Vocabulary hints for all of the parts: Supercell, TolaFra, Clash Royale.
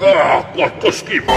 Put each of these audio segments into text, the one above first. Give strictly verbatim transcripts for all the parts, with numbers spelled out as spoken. Ah, quanto schifo!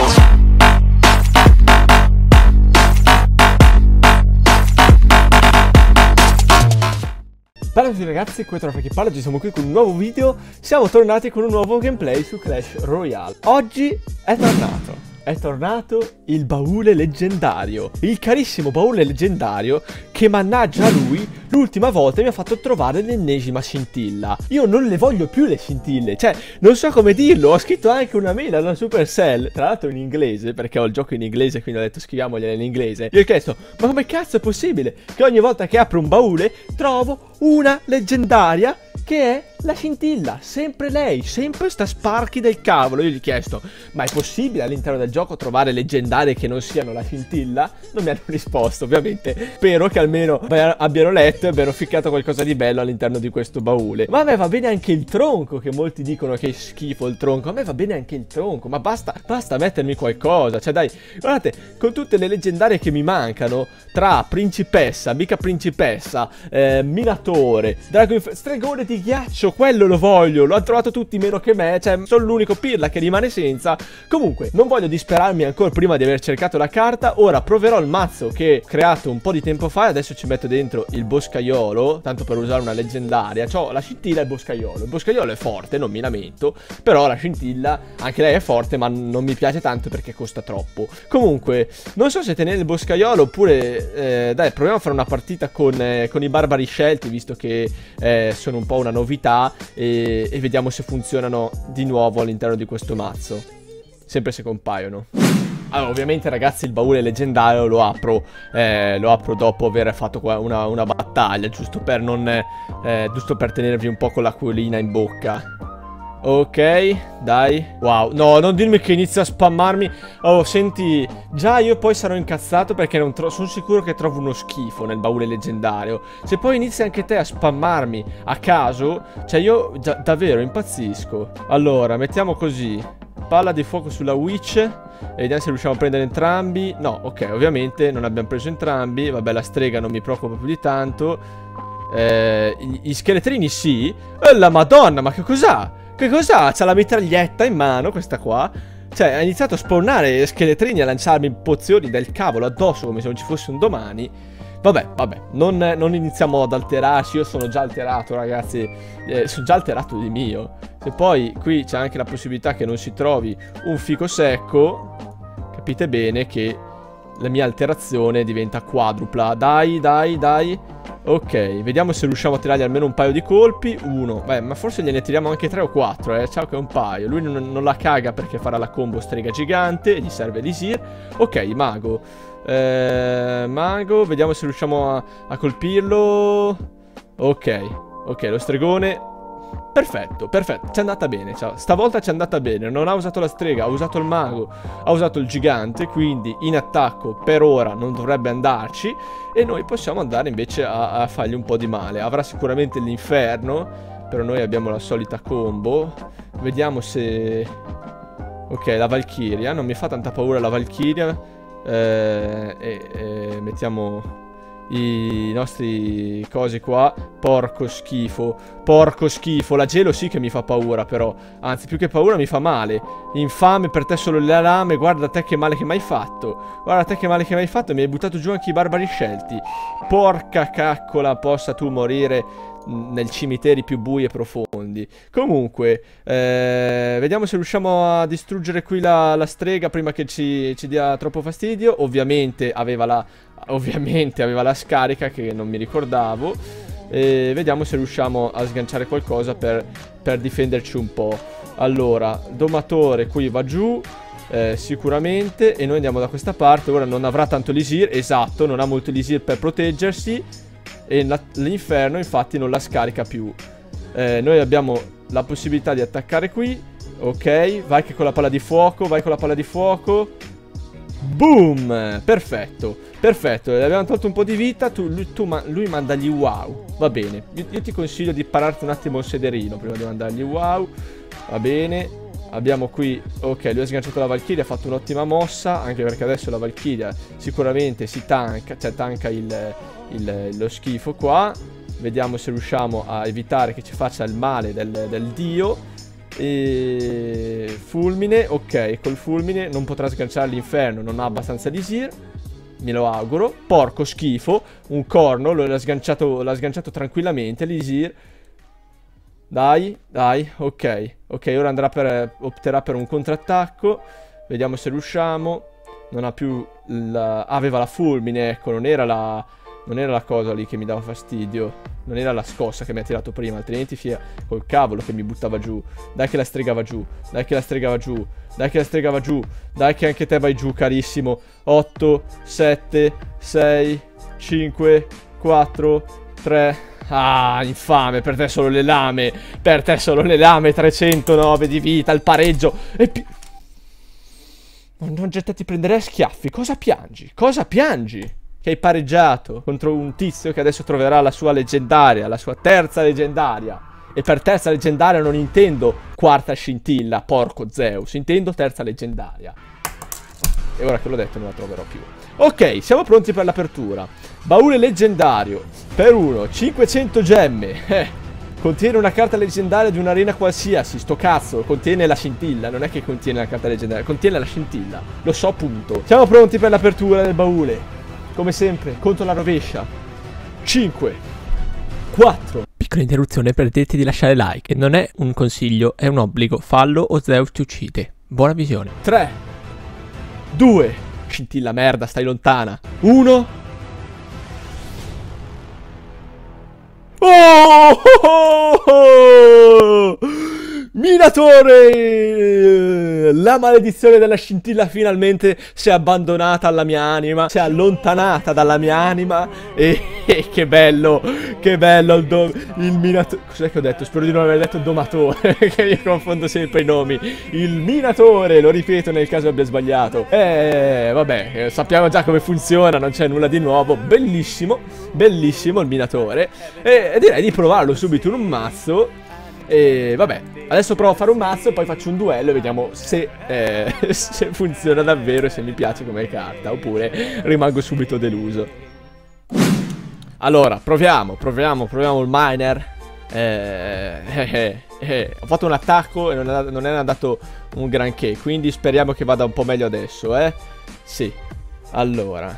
Ciao a tutti ragazzi, qui è TolaFra che parla, oggi siamo qui con un nuovo video. Siamo tornati con un nuovo gameplay su Clash Royale. Oggi è tornato È tornato il baule leggendario, il carissimo baule leggendario che, mannaggia lui, l'ultima volta mi ha fatto trovare l'ennesima scintilla. Io non le voglio più le scintille, cioè non so come dirlo. Ho scritto anche una mail alla Supercell, tra l'altro in inglese, perché ho il gioco in inglese, quindi ho detto scriviamogliela in inglese. Gli ho chiesto: ma come cazzo è possibile che ogni volta che apro un baule trovo una leggendaria che è la scintilla? Sempre lei, sempre sta sparchi del cavolo. Io gli ho chiesto: ma è possibile all'interno del gioco trovare leggendarie che non siano la scintilla? Non mi hanno risposto, ovviamente. Spero che almeno abbiano letto e abbiano ficcato qualcosa di bello all'interno di questo baule. Ma a me va bene anche il tronco, che molti dicono che è schifo il tronco. A me va bene anche il tronco, ma basta, basta mettermi qualcosa. Cioè dai, guardate, con tutte le leggendarie che mi mancano, tra principessa, mica principessa, eh, minatore, dragonf- stregone di ghiaccio, quello lo voglio, l'ho trovato tutti meno che me. Cioè sono l'unico pirla che rimane senza. Comunque non voglio disperarmi ancora prima di aver cercato la carta. Ora proverò il mazzo che ho creato un po' di tempo fa. Adesso ci metto dentro il boscaiolo, tanto per usare una leggendaria. C'ho la scintilla e il boscaiolo. Il boscaiolo è forte, non mi lamento, però la scintilla anche lei è forte, ma non mi piace tanto perché costa troppo. Comunque non so se tenere il boscaiolo oppure eh, dai, proviamo a fare una partita con, eh, con i barbari scelti, visto che eh, sono un po' una novità. E, e vediamo se funzionano di nuovo all'interno di questo mazzo, sempre se compaiono. Allora, ovviamente ragazzi, il baule leggendario lo apro eh, lo apro dopo aver fatto una, una battaglia, giusto per non eh, giusto per tenervi un po' con l'acquolina in bocca. Ok, dai. Wow, no, non dirmi che inizia a spammarmi. Oh, senti, già io poi sarò incazzato perché non sono sicuro che trovo uno schifo nel baule leggendario. Se poi inizi anche te a spammarmi a caso, cioè io già davvero impazzisco. Allora, mettiamo così: palla di fuoco sulla witch e vediamo se riusciamo a prendere entrambi. No, ok, ovviamente non abbiamo preso entrambi. Vabbè, la strega non mi preoccupa più di tanto. eh, i, I scheletrini sì. Oh, la madonna, ma che cos'ha? Che cos'ha? C'ha la mitraglietta in mano, questa qua. Cioè, ha iniziato a spawnare scheletrini, a lanciarmi pozioni del cavolo addosso come se non ci fosse un domani. Vabbè, vabbè, non, non iniziamo ad alterarci. Io sono già alterato, ragazzi. eh, Sono già alterato di mio. Se poi qui c'è anche la possibilità che non si trovi un fico secco, capite bene che la mia alterazione diventa quadrupla. Dai, dai, dai. Ok, vediamo se riusciamo a tirargli almeno un paio di colpi. Uno, beh, ma forse gliene tiriamo anche tre o quattro, eh. Ciao che è un paio. Lui non, non la caga perché farà la combo strega gigante. Gli serve l'Isir. Ok, mago. eh, Mago, vediamo se riusciamo a, a colpirlo. Ok, ok, lo stregone. Perfetto, perfetto, ci è andata bene, ciao. Stavolta ci è andata bene, non ha usato la strega, ha usato il mago, ha usato il gigante, quindi in attacco per ora non dovrebbe andarci e noi possiamo andare invece a, a fargli un po' di male. Avrà sicuramente l'inferno, però noi abbiamo la solita combo. Vediamo se... ok, la Valchiria, non mi fa tanta paura la Valchiria. eh, eh, eh, Mettiamo... i nostri cosi qua. Porco schifo, porco schifo. La gelo sì che mi fa paura, però. Anzi, più che paura mi fa male. Infame, per te solo le lame. Guarda te che male che mi hai fatto. Guarda te che male che mi hai fatto. Mi hai buttato giù anche i barbari scelti. Porca caccola, possa tu morire nel cimiteri più bui e profondi. Comunque eh, vediamo se riusciamo a distruggere qui la, la strega prima che ci, ci dia troppo fastidio. Ovviamente aveva la Ovviamente aveva la scarica che non mi ricordavo. E vediamo se riusciamo a sganciare qualcosa per, per difenderci un po'. Allora, domatore qui va giù. Eh, sicuramente. E noi andiamo da questa parte. Ora non avrà tanto l'Isir. Esatto, non ha molto l'Isir per proteggersi. E l'inferno infatti non la scarica più. eh, Noi abbiamo la possibilità di attaccare qui. Ok, vai che con la palla di fuoco. Vai con la palla di fuoco. Boom! Perfetto, perfetto. Le abbiamo tolto un po' di vita. Tu, lui, tu, lui mandagli wow. Va bene. Io, io ti consiglio di pararti un attimo il sederino prima di mandargli wow. Va bene. Abbiamo qui... ok, lui ha sganciato la Valchiria. Ha fatto un'ottima mossa. Anche perché adesso la Valchiria sicuramente si tanca. Cioè tanca il... Il, lo schifo qua. Vediamo se riusciamo a evitare che ci faccia il male del, del dio. E... fulmine, ok, col fulmine non potrà sganciare l'inferno, non ha abbastanza disir, me lo auguro. Porco schifo, un corno, l'ha sganciato, l'ha sganciato tranquillamente l'Isir. Dai, dai, ok. Ok, ora andrà per, opterà per un contrattacco. Vediamo se riusciamo. Non ha più la... aveva la fulmine, ecco, non era la... non era la cosa lì che mi dava fastidio. Non era la scossa che mi ha tirato prima, altrimenti fia col cavolo che mi buttava giù. Dai che la stregava giù, dai che la stregava giù, dai che la stregava giù, dai che anche te vai giù carissimo. Otto, sette, sei, cinque, quattro, tre. Ah, infame, per te solo le lame, per te solo le lame. Trecentonove di vita, il pareggio. E pi... mannaggia te, ti prenderei a schiaffi. Cosa piangi? Cosa piangi? Che hai pareggiato contro un tizio che adesso troverà la sua leggendaria, la sua terza leggendaria. E per terza leggendaria non intendo quarta scintilla, porco Zeus, intendo terza leggendaria. E ora che l'ho detto non la troverò più. Ok, siamo pronti per l'apertura. Baule leggendario. Per uno, cinquecento gemme. Eh, contiene una carta leggendaria di un'arena qualsiasi, sto cazzo. Contiene la scintilla, non è che contiene la carta leggendaria, contiene la scintilla. Lo so, punto. Siamo pronti per l'apertura del baule. Come sempre, conto la rovescia. Cinque, quattro. Piccola interruzione per dirti di lasciare like. Non è un consiglio, è un obbligo. Fallo o Zeus ti uccide. Buona visione. Tre, due. Scintilla merda, stai lontana. Uno. Oh, oh, oh, oh. Minatore! La maledizione della scintilla finalmente si è abbandonata alla mia anima, si è allontanata dalla mia anima. E, e che bello, che bello il, dom, il minatore. Cos'è che ho detto? Spero di non aver detto domatore, che mi confondo sempre i nomi. Il minatore, lo ripeto nel caso abbia sbagliato. Eh, vabbè, sappiamo già come funziona, non c'è nulla di nuovo. Bellissimo, bellissimo il minatore. E, e direi di provarlo subito in un mazzo. E vabbè, adesso provo a fare un mazzo, poi faccio un duello e vediamo se, eh, se funziona davvero e se mi piace come carta, oppure rimango subito deluso. Allora, proviamo, proviamo, proviamo il miner. Eh, eh, eh. Ho fatto un attacco e non è, non è andato un granché, quindi speriamo che vada un po' meglio adesso, eh. Sì, allora,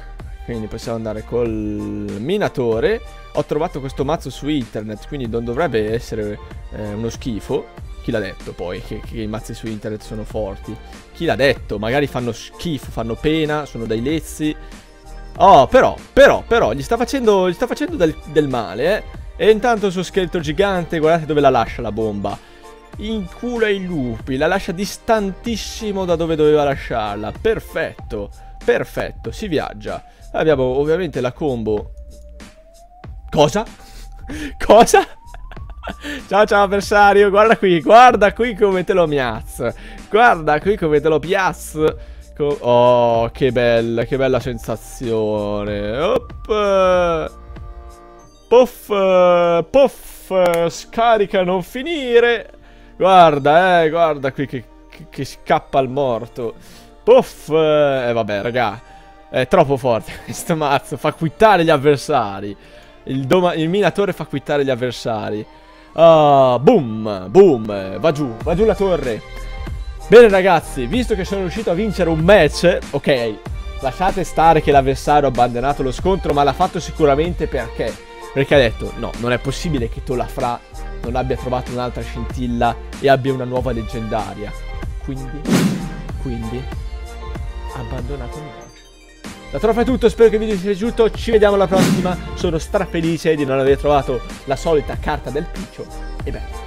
quindi possiamo andare col minatore. Ho trovato questo mazzo su internet, quindi non dovrebbe essere eh, uno schifo. Chi l'ha detto poi che, che i mazzi su internet sono forti? Chi l'ha detto? Magari fanno schifo, fanno pena, sono dai lezzi. Oh, però, però, però, gli sta facendo, gli sta facendo del, del male, eh. E intanto il suo scheletro gigante, guardate dove la lascia la bomba. Incula i lupi, la lascia distantissimo da dove doveva lasciarla. Perfetto, perfetto, si viaggia. Abbiamo ovviamente la combo... Cosa? Cosa? Ciao ciao avversario, guarda qui, guarda qui come te lo miazzo. Guarda qui come te lo piazzo. Co oh, che bella, che bella sensazione. Op. Puff, puff, scarica a non finire. Guarda, eh, guarda qui che, che, che scappa il morto. Puff, e eh, vabbè raga, è troppo forte questo mazzo, fa quittare gli avversari. Il, il minatore fa quittare gli avversari. uh, Boom, boom. Va giù, va giù la torre. Bene ragazzi, visto che sono riuscito a vincere un match. Ok, lasciate stare che l'avversario ha abbandonato lo scontro, ma l'ha fatto sicuramente perché Perché ha detto, no, non è possibile che TolaFra non abbia trovato un'altra scintilla e abbia una nuova leggendaria. Quindi Quindi ha abbandonato il match. Da TolaFra è tutto, spero che il video sia piaciuto, ci vediamo alla prossima, sono strafelice di non aver trovato la solita carta del piccio, e beh...